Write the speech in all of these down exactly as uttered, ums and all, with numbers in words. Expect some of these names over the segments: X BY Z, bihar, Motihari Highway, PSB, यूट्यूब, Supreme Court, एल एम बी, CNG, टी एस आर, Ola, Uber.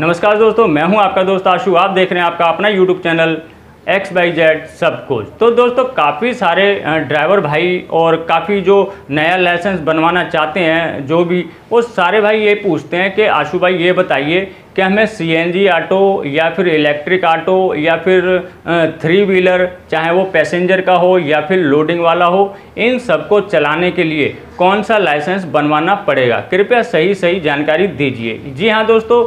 नमस्कार दोस्तों, मैं हूं आपका दोस्त आशु। आप देख रहे हैं आपका अपना यूट्यूब channel X Y Z सब कुछ। तो दोस्तों, काफ़ी सारे ड्राइवर भाई और काफ़ी जो नया लाइसेंस बनवाना चाहते हैं जो भी, वो सारे भाई ये पूछते हैं कि आशु भाई ये बताइए कि हमें सीएनजी ऑटो या फिर इलेक्ट्रिक ऑटो या फिर थ्री व्हीलर, चाहे वो पैसेंजर का हो या फिर लोडिंग वाला हो, इन सबको चलाने के लिए कौन सा लाइसेंस बनवाना पड़ेगा? कृपया सही सही जानकारी दीजिए। जी हाँ दोस्तों,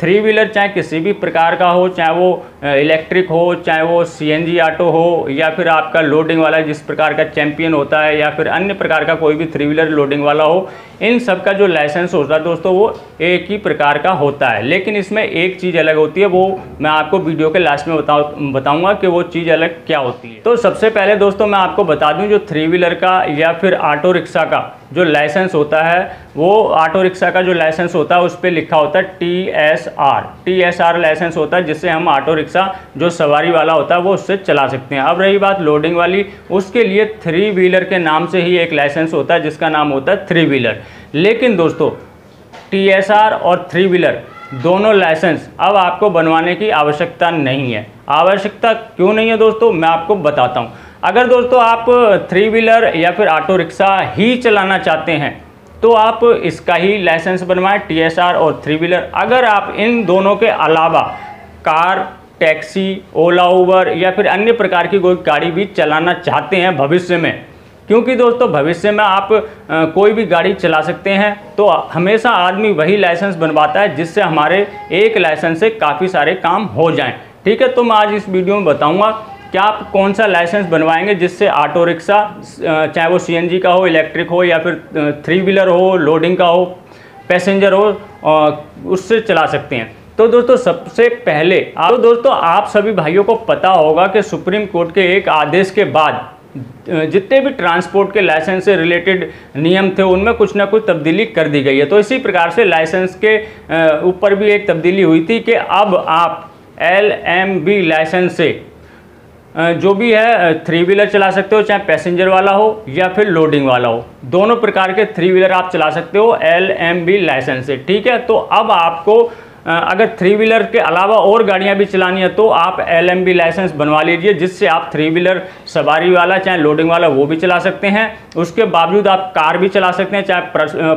थ्री व्हीलर चाहे किसी भी प्रकार का हो, चाहे वो इलेक्ट्रिक हो, चाहे वो सीएनजी ऑटो हो या फिर आपका लोडिंग वाला जिस प्रकार का चैंपियन होता है या फिर अन्य प्रकार का कोई भी थ्री व्हीलर लोडिंग वाला हो, इन सब का जो लाइसेंस होता है दोस्तों वो एक ही प्रकार का होता है। लेकिन इसमें एक चीज़ अलग होती है, वो मैं आपको वीडियो के लास्ट में बताऊँ बताऊँगा कि वो चीज़ अलग क्या होती है। तो सबसे पहले दोस्तों मैं आपको बता दूँ, जो थ्री व्हीलर का या फिर ऑटो रिक्शा का जो लाइसेंस होता है, वो ऑटो रिक्शा का जो लाइसेंस होता है उस पर लिखा होता है टी एस आर। टी एस आर licence होता है जिससे हम ऑटो रिक्शा जो सवारी वाला होता है वो उससे चला सकते हैं। अब रही बात लोडिंग वाली, उसके लिए थ्री व्हीलर के नाम से ही एक लाइसेंस होता है जिसका नाम होता है थ्री व्हीलर। लेकिन दोस्तों टी एस आर और थ्री व्हीलर दोनों लाइसेंस अब आपको बनवाने की आवश्यकता नहीं है। आवश्यकता क्यों नहीं है दोस्तों, मैं आपको बताता हूँ। अगर दोस्तों आप थ्री व्हीलर या फिर ऑटो रिक्शा ही चलाना चाहते हैं तो आप इसका ही लाइसेंस बनवाएं, टीएसआर और थ्री व्हीलर। अगर आप इन दोनों के अलावा कार, टैक्सी, ओला, उबर या फिर अन्य प्रकार की कोई गाड़ी भी चलाना चाहते हैं भविष्य में, क्योंकि दोस्तों भविष्य में आप आ, कोई भी गाड़ी चला सकते हैं, तो हमेशा आदमी वही लाइसेंस बनवाता है जिससे हमारे एक लाइसेंस से काफ़ी सारे काम हो जाएँ। ठीक है, तो मैं आज इस वीडियो में बताऊँगा क्या आप कौन सा लाइसेंस बनवाएंगे जिससे ऑटो रिक्शा, चाहे वो सीएनजी का हो, इलेक्ट्रिक हो या फिर थ्री व्हीलर हो, लोडिंग का हो, पैसेंजर हो, उससे चला सकते हैं। तो दोस्तों सबसे पहले आप तो दोस्तों आप सभी भाइयों को पता होगा कि सुप्रीम कोर्ट के एक आदेश के बाद जितने भी ट्रांसपोर्ट के लाइसेंस से रिलेटेड नियम थे उनमें कुछ ना कुछ तब्दीली कर दी गई है। तो इसी प्रकार से लाइसेंस के ऊपर भी एक तब्दीली हुई थी कि अब आप एल एम बी लाइसेंस से जो भी है थ्री व्हीलर चला सकते हो, चाहे पैसेंजर वाला हो या फिर लोडिंग वाला हो, दोनों प्रकार के थ्री व्हीलर आप चला सकते हो एल एम बी लाइसेंस से। ठीक है, तो अब आपको अगर थ्री व्हीलर के अलावा और गाड़ियां भी चलानी है तो आप एल एम बी लाइसेंस बनवा लीजिए, जिससे आप थ्री व्हीलर सवारी वाला चाहे लोडिंग वाला वो भी चला सकते हैं। उसके बावजूद आप कार भी चला सकते हैं, चाहे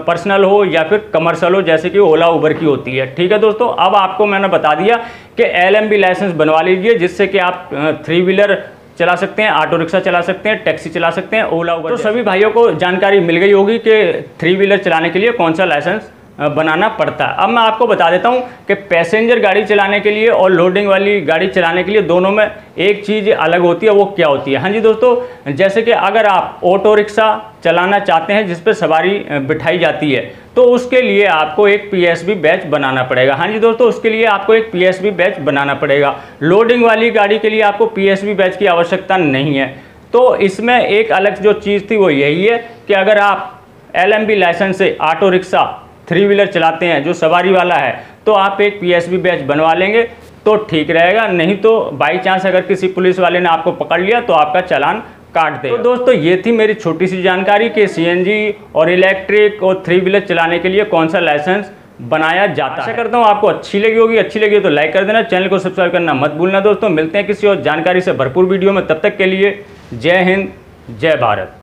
पर्सनल हो या फिर कमर्शल हो, जैसे कि ओला उबर की होती है। ठीक है दोस्तों, अब आपको मैंने बता दिया कि एल एम बी लाइसेंस बनवा लीजिए, जिससे कि आप थ्री व्हीलर चला सकते हैं, ऑटो रिक्शा चला सकते हैं, टैक्सी चला सकते हैं, ओला उबर। तो सभी भाइयों को जानकारी मिल गई होगी कि थ्री व्हीलर चलाने के लिए कौन सा लाइसेंस बनाना पड़ता है। अब मैं आपको बता देता हूं कि पैसेंजर गाड़ी चलाने के लिए और लोडिंग वाली गाड़ी चलाने के लिए दोनों में एक चीज़ अलग होती है, वो क्या होती है? हाँ जी दोस्तों, जैसे कि अगर आप ऑटो रिक्शा चलाना चाहते हैं जिस पर सवारी बिठाई जाती है, तो उसके लिए आपको एक पीएसबी बैच बनाना पड़ेगा। हाँ जी दोस्तों, उसके लिए आपको एक पीएसबी बैच बनाना पड़ेगा। लोडिंग वाली गाड़ी के लिए आपको पीएसबी बैच की आवश्यकता नहीं है। तो इसमें एक अलग जो चीज़ थी वो यही है कि अगर आप एल एम बी लाइसेंस से ऑटो रिक्शा, थ्री व्हीलर चलाते हैं जो सवारी वाला है, तो आप एक पीएसबी बैच बनवा लेंगे तो ठीक रहेगा। नहीं तो बाई चांस अगर किसी पुलिस वाले ने आपको पकड़ लिया तो आपका चालान काट देगा। तो दोस्तों ये थी मेरी छोटी सी जानकारी कि सीएनजी और इलेक्ट्रिक और थ्री व्हीलर चलाने के लिए कौन सा लाइसेंस बनाया जाता है। आशा करता हूँ आपको अच्छी लगी होगी। अच्छी लगी तो लाइक कर देना, चैनल को सब्सक्राइब करना मत भूलना। दोस्तों मिलते हैं किसी और जानकारी से भरपूर वीडियो में, तब तक के लिए जय हिंद, जय भारत।